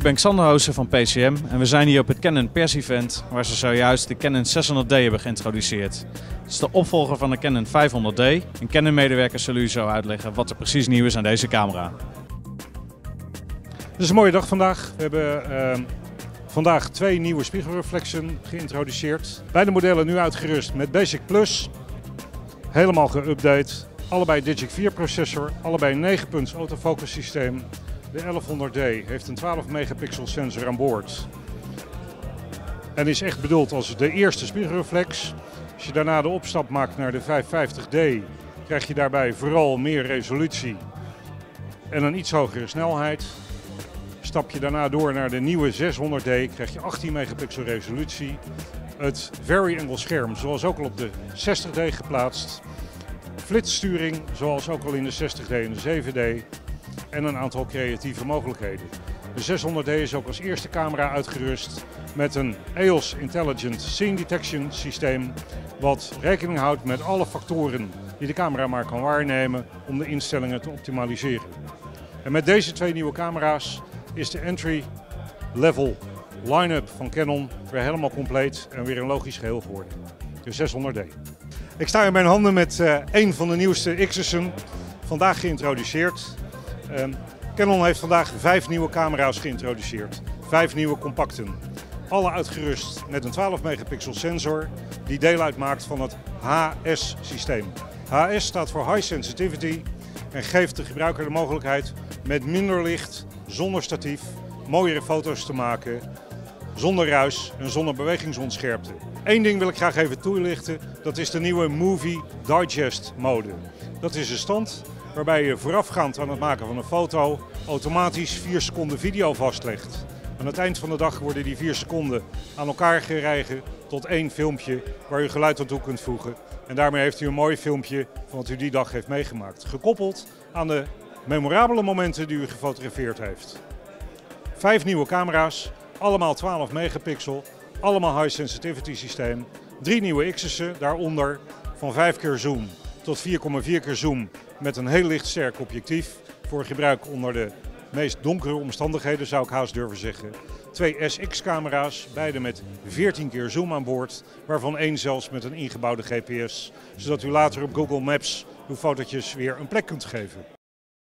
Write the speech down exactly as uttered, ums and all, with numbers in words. Ik ben Xander Hoose van P C M en we zijn hier op het Canon Pers Event waar ze zojuist de Canon zeshonderd D hebben geïntroduceerd. Het is de opvolger van de Canon vijfhonderd D. Een Canon medewerker zal u zo uitleggen wat er precies nieuw is aan deze camera. Het is een mooie dag vandaag. We hebben uh, vandaag twee nieuwe spiegelreflexen geïntroduceerd. Beide modellen nu uitgerust met Basic Plus. Helemaal geüpdate. Allebei Digic vier processor, allebei negen punts autofocus systeem. De elfhonderd D heeft een twaalf megapixel sensor aan boord en is echt bedoeld als de eerste spiegelreflex. Als je daarna de opstap maakt naar de vijfhonderdvijftig D krijg je daarbij vooral meer resolutie en een iets hogere snelheid. Stap je daarna door naar de nieuwe zeshonderd D krijg je achttien megapixel resolutie. Het Vari-Angle scherm zoals ook al op de zestig D geplaatst. Flitssturing zoals ook al in de zestig D en de zeven D. En een aantal creatieve mogelijkheden. De zeshonderd D is ook als eerste camera uitgerust met een E O S Intelligent Scene Detection systeem, wat rekening houdt met alle factoren die de camera maar kan waarnemen om de instellingen te optimaliseren. En met deze twee nieuwe camera's is de entry-level line-up van Canon weer helemaal compleet en weer een logisch geheel geworden. De zeshonderd D. Ik sta in mijn handen met uh, een van de nieuwste IXUS'en, vandaag geïntroduceerd. Uh, Canon heeft vandaag vijf nieuwe camera's geïntroduceerd, vijf nieuwe compacten. Alle uitgerust met een twaalf megapixel sensor die deel uitmaakt van het H S-systeem. H S staat voor High Sensitivity en geeft de gebruiker de mogelijkheid met minder licht, zonder statief, mooiere foto's te maken, zonder ruis en zonder bewegingsonscherpte. Eén ding wil ik graag even toelichten, dat is de nieuwe Movie Digest mode. Dat is een stand waarbij je voorafgaand aan het maken van een foto automatisch vier seconden video vastlegt. Aan het eind van de dag worden die vier seconden aan elkaar geregen tot één filmpje waar u geluid aan toe kunt voegen. En daarmee heeft u een mooi filmpje van wat u die dag heeft meegemaakt. Gekoppeld aan de memorabele momenten die u gefotografeerd heeft. Vijf nieuwe camera's, allemaal twaalf megapixel, allemaal high sensitivity systeem. Drie nieuwe IXUS'en, daaronder van vijf keer zoom tot vier komma vier keer zoom. Met een heel lichtsterk objectief voor gebruik onder de meest donkere omstandigheden, zou ik haast durven zeggen. Twee S X-camera's, beide met veertien keer zoom aan boord, waarvan één zelfs met een ingebouwde G P S, zodat u later op Google Maps uw fotootjes weer een plek kunt geven.